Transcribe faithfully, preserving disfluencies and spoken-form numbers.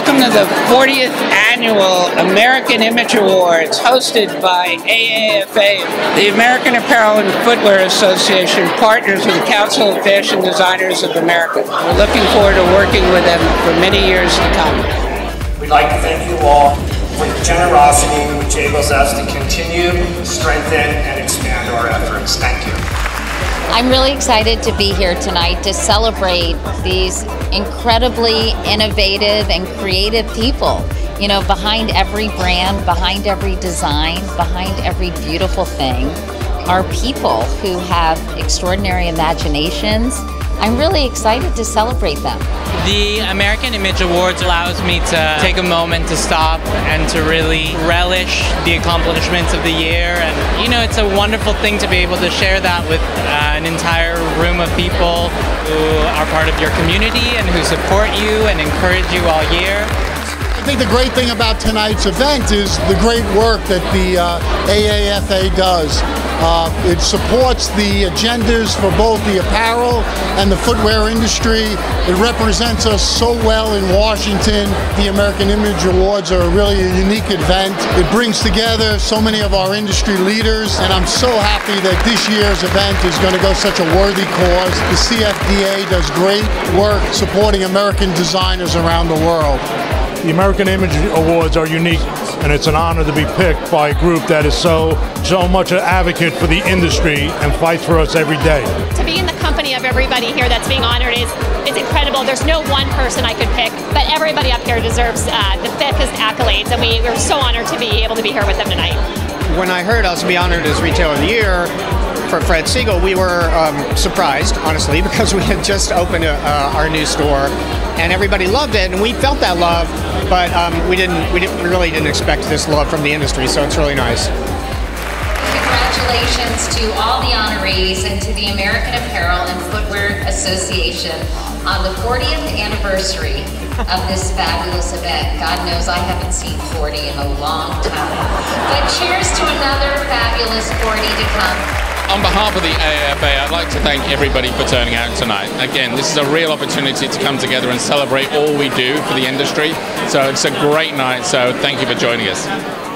Welcome to the fortieth Annual American Image Awards, hosted by A A F A. The American Apparel and Footwear Association partners with the Council of Fashion Designers of America. We're looking forward to working with them for many years to come. We'd like to thank you all for your generosity, which enables us to continue, strengthen, and expand our efforts. Thank you. I'm really excited to be here tonight to celebrate these incredibly innovative and creative people. You know, behind every brand, behind every design, behind every beautiful thing are people who have extraordinary imaginations. I'm really excited to celebrate them. The American Image Awards allows me to take a moment to stop and to really relish the accomplishments of the year. And you know, it's a wonderful thing to be able to share that with uh, an entire room of people who are part of your community and who support you and encourage you all year. I think the great thing about tonight's event is the great work that the uh, A A F A does. Uh, it supports the agendas for both the apparel and the footwear industry. It represents us so well in Washington. The American Image Awards are really a unique event. It brings together so many of our industry leaders, and I'm so happy that this year's event is going to go such a worthy cause. The C F D A does great work supporting American designers around the world. The American Image Awards are unique, and it's an honor to be picked by a group that is so, so much an advocate for the industry and fights for us every day. To be in the company of everybody here that's being honored is it's incredible. There's no one person I could pick, but everybody up here deserves uh, the thickest accolades, and we were so honored to be able to be here with them tonight. When I heard us be honored as Retailer of the Year for Fred Siegel, we were um, surprised, honestly, because we had just opened a, uh, our new store, and everybody loved it, and we felt that love. But um, we didn't, we didn't, we really didn't expect this love from the industry, so it's really nice. Congratulations to all the honorees and to the American Apparel and Footwear Association on the fortieth anniversary of this fabulous event. God knows I haven't seen forty in a long time. But cheers to another fabulous forty to come. On behalf of the A A F A, I'd like to thank everybody for turning out tonight. Again, this is a real opportunity to come together and celebrate all we do for the industry. So it's a great night, so thank you for joining us.